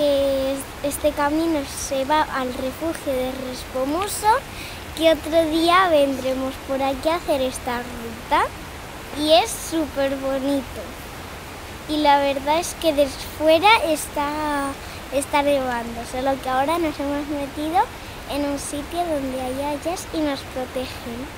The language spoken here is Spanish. que este camino se va al refugio de Respomuso, que otro día vendremos por aquí a hacer esta ruta y es súper bonito. Y la verdad es que desde fuera está nevando, solo que ahora nos hemos metido en un sitio donde hay hayas y nos protegen.